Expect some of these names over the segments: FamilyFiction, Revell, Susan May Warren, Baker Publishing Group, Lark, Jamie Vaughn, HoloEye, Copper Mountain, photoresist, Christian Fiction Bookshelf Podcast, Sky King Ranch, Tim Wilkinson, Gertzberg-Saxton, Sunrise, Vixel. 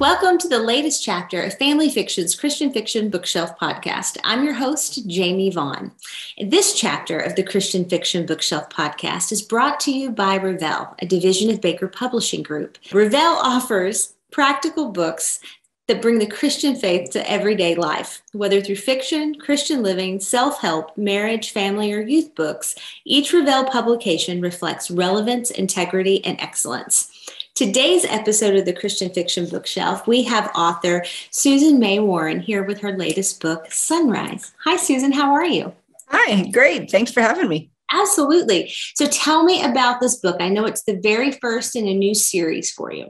Welcome to the latest chapter of Family Fiction's Christian Fiction Bookshelf podcast. I'm your host, Jamie Vaughn. This chapter of the Christian Fiction Bookshelf podcast is brought to you by Revell, a division of Baker Publishing Group. Revell offers practical books that bring the Christian faith to everyday life. Whether through fiction, Christian living, self-help, marriage, family, or youth books, each Revell publication reflects relevance, integrity, and excellence. Today's episode of the Christian Fiction Bookshelf, we have author Susan May Warren here with her latest book, Sunrise. Hi, Susan. How are you? Hi. Great. Thanks for having me. Absolutely. So tell me about this book. I know it's the very first in a new series for you.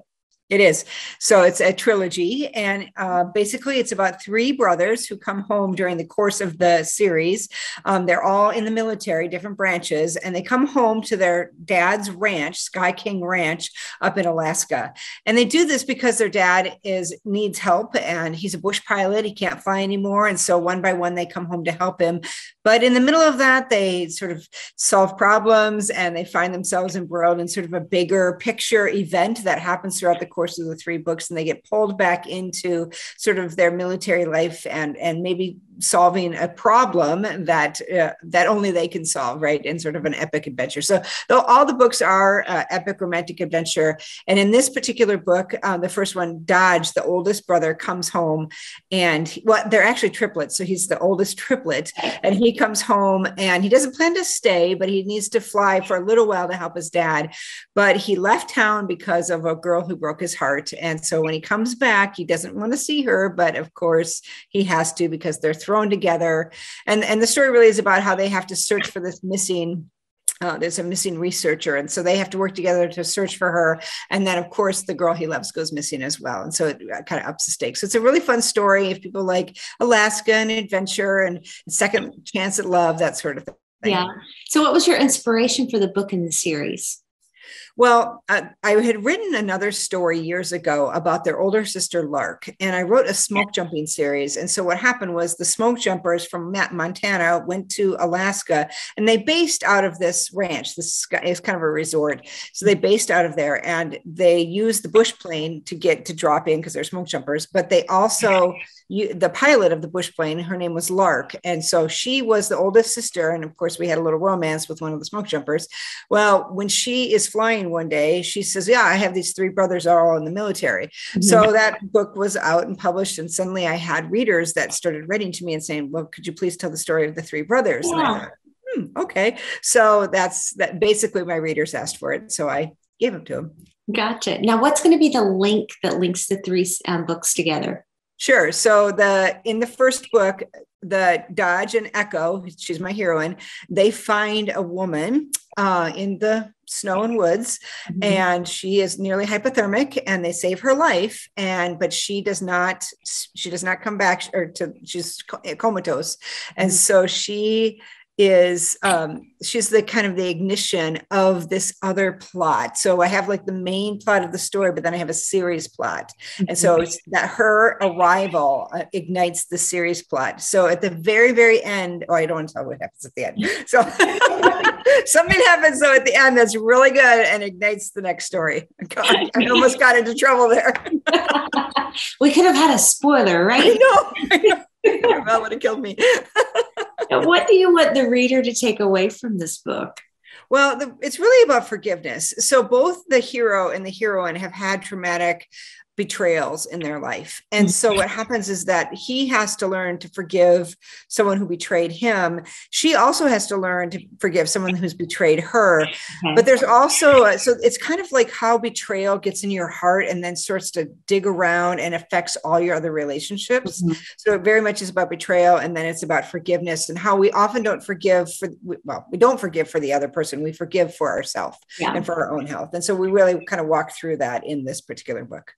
It is. So it's a trilogy, and basically it's about three brothers who come home during the course of the series. They're all in the military, different branches, and they come home to their dad's ranch, Sky King Ranch, up in Alaska. And they do this because their dad needs help, and he's a bush pilot. He can't fly anymore. And so one by one, they come home to help him. But in the middle of that, they sort of solve problems, and they find themselves embroiled in sort of a bigger picture event that happens throughout the course of the three books, and they get pulled back into sort of their military life and maybe solving a problem that that only they can solve, right? In sort of an epic adventure. So all the books are epic romantic adventure. And in this particular book, the first one, Dodge, the oldest brother, comes home, and they're actually triplets. So he's the oldest triplet, and he comes home, and he doesn't plan to stay, but he needs to fly for a little while to help his dad. But he left town because of a girl who broke his heart. And so when he comes back, he doesn't want to see her, but of course he has to, because they're thrown together. And the story really is about how they have to search for this missing there's a missing researcher. And so they have to work together to search for her. And then, of course, the girl he loves goes missing as well. And so it kind of ups the stakes. So it's a really fun story. If people like Alaska and adventure and second chance at love, that sort of thing. Yeah. So what was your inspiration for the book in the series? Well, I had written another story years ago about their older sister, Lark, and I wrote a smoke jumping series. And so what happened was the smoke jumpers from Montana went to Alaska, and they based out of this ranch. This is kind of a resort. So they based out of there, and they used the bush plane to drop in because they're smoke jumpers. But they also, the pilot of the bush plane, her name was Lark. And so she was the oldest sister. And of course, we had a little romance with one of the smoke jumpers. Well, when she is flying one day, she says, yeah, I have these three brothers are all in the military. Mm-hmm. So that book was out and published, and suddenly I had readers that started writing to me and saying, well, could you please tell the story of the three brothers? Yeah. And I thought, okay. So that's basically my readers asked for it. So I gave them to them. Gotcha. Now what's going to be the link that links the three books together? Sure. So in the first book, the Dodge and Echo, she's my heroine, they find a woman in the snow and woods, mm-hmm. and she is nearly hypothermic, and they save her life. But she does not come back, she's comatose. Mm-hmm. And so she is she's the kind of the ignition of this other plot. So I have like the main plot of the story, but then I have a series plot. Mm-hmm. And so it's that her arrival ignites the series plot. So at the very, very end, I don't want to tell what happens at the end. So something happens though at the end that's really good and ignites the next story. God, I almost got into trouble there. We could have had a spoiler, right? I know. That would have killed me. What do you want the reader to take away from this book? Well, it's really about forgiveness. So both the hero and the heroine have had traumatic betrayals in their life. And so what happens is that he has to learn to forgive someone who betrayed him. She also has to learn to forgive someone who's betrayed her. But there's also, so it's kind of like how betrayal gets in your heart and then starts to dig around and affects all your other relationships. Mm-hmm. So it very much is about betrayal. And then it's about forgiveness and how we often don't forgive we don't forgive for the other person. We forgive for ourselves and for our own health. And so we really kind of walk through that in this particular book.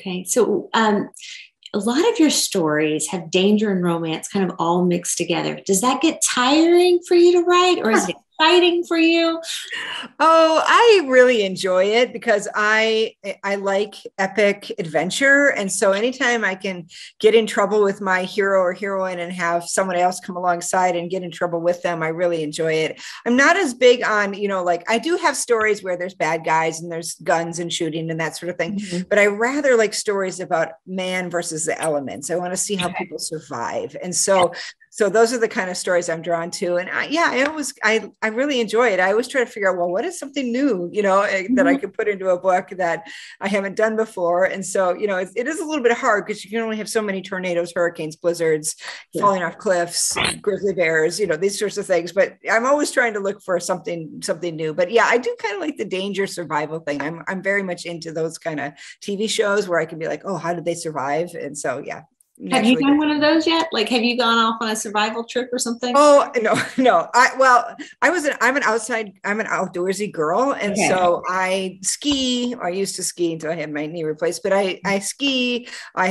Okay. So a lot of your stories have danger and romance kind of all mixed together. Does that get tiring for you to write, or is it exciting for you? Oh, I really enjoy it because I like epic adventure. And so anytime I can get in trouble with my hero or heroine and have someone else come alongside and get in trouble with them, I really enjoy it. I'm not as big on, you know, like I do have stories where there's bad guys and there's guns and shooting and that sort of thing, mm-hmm. but I rather like stories about man versus the elements. I want to see how people survive. And so those are the kind of stories I'm drawn to. And I really enjoy it. I always try to figure out, well, what is something new, you know, mm-hmm. that I could put into a book that I haven't done before. And so, you know, it is a little bit hard because you can only have so many tornadoes, hurricanes, blizzards, falling off cliffs, grizzly bears, you know, these sorts of things. But I'm always trying to look for something new. But yeah, I do kind of like the danger survival thing. I'm very much into those kind of TV shows where I can be like, oh, how did they survive? And so, yeah. Have you done one of those yet? Like, have you gone off on a survival trip or something? Oh, no. I'm an outdoorsy girl. And so I ski, or I used to ski until I had my knee replaced, but I ski, I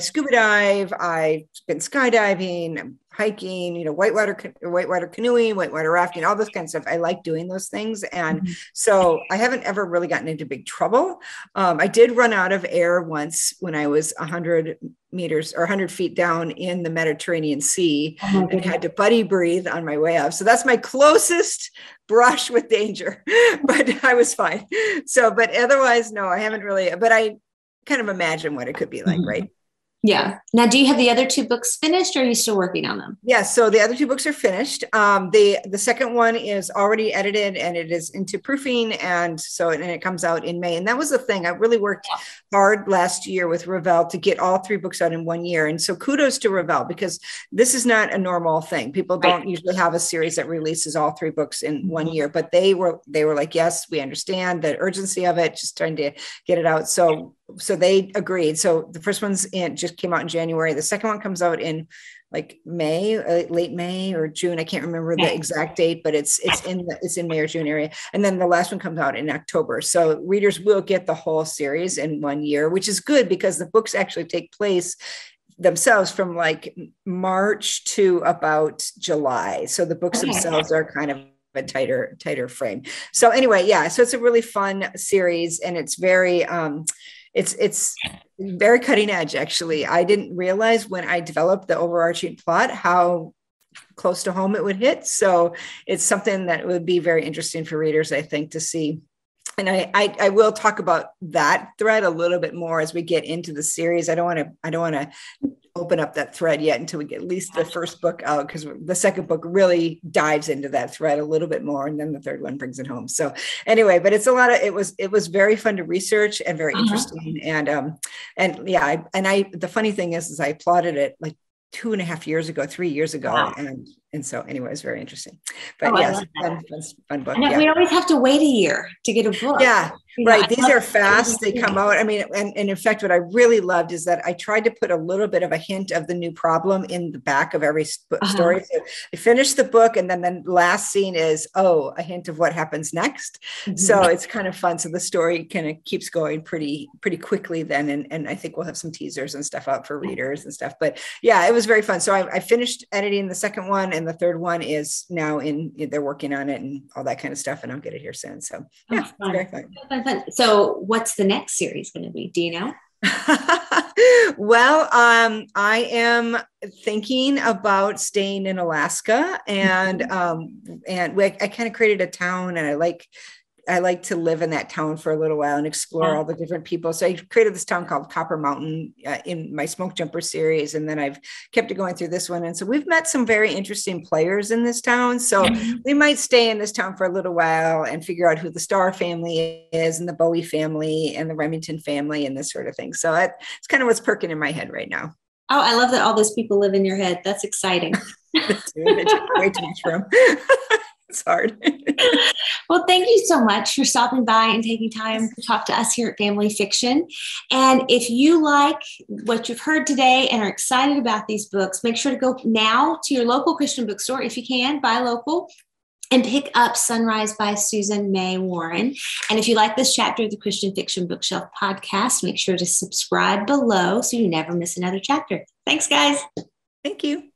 scuba dive, I've been skydiving, hiking, you know, whitewater canoeing, whitewater rafting, all this kind of stuff. I like doing those things. And mm-hmm. so I haven't ever really gotten into big trouble. I did run out of air once when I was 100 meters or 100 feet down in the Mediterranean Sea and had to buddy breathe on my way up. So that's my closest brush with danger, but I was fine. So, but otherwise, no, I haven't really, but I kind of imagine what it could be like, mm-hmm. right? Yeah. Now, do you have the other two books finished or are you still working on them? Yeah. So the other two books are finished. The second one is already edited and it is into proofing. And it comes out in May. And that was the thing. I really worked hard last year with Revell to get all three books out in one year. And so kudos to Revell because this is not a normal thing. People don't usually have a series that releases all three books in mm-hmm. one year, but they were like, yes, we understand the urgency of it, just trying to get it out. So they agreed. So the first one's just came out in January. The second one comes out in like May, late May or June. I can't remember the exact date, but it's in May or June area. And then the last one comes out in October. So readers will get the whole series in one year, which is good because the books actually take place themselves from like March to about July. So the books themselves are kind of a tighter frame. So anyway, yeah. So it's a really fun series and it's very, it's very cutting edge, actually. I didn't realize when I developed the overarching plot how close to home it would hit. So it's something that would be very interesting for readers, I think, to see. And I will talk about that thread a little bit more as we get into the series. I don't want to open up that thread yet until we get at least the first book out, because the second book really dives into that thread a little bit more. And then the third one brings it home. So anyway, but it's it was very fun to research and very interesting. And yeah, the funny thing is I plotted it like 3 years ago. Wow. And so anyway, it's very interesting, but yes, fun book. We always have to wait a year to get a book. Yeah. You right. Know, these are fast. They come out. I mean, and in fact, what I really loved is that I tried to put a little bit of a hint of the new problem in the back of every story. So I finished the book and then the last scene is, a hint of what happens next. Mm-hmm. So it's kind of fun. So the story kind of keeps going pretty quickly then. And I think we'll have some teasers and stuff out for readers and stuff, but yeah, it was very fun. So I finished editing the second one, and the third one is now they're working on it and all that kind of stuff. And I'll get it here soon. So yeah, it's very fun. So what's the next series going to be? Do you know? Well, I am thinking about staying in Alaska and I kind of created a town and I like to live in that town for a little while and explore all the different people. So I created this town called Copper Mountain in my Smoke Jumper series. And then I've kept it going through this one. And so we've met some very interesting players in this town. So we might stay in this town for a little while and figure out who the Starr family is and the Bowie family and the Remington family and this sort of thing. So it's kind of what's perking in my head right now. Oh, I love that all those people live in your head. That's exciting. That's way too much room. It's hard. Well, thank you so much for stopping by and taking time to talk to us here at Family Fiction. And if you like what you've heard today and are excited about these books, make sure to go now to your local Christian bookstore, if you can, buy local, and pick up Sunrise by Susan May Warren. And if you like this chapter of the Christian Fiction Bookshelf podcast, make sure to subscribe below so you never miss another chapter. Thanks, guys. Thank you.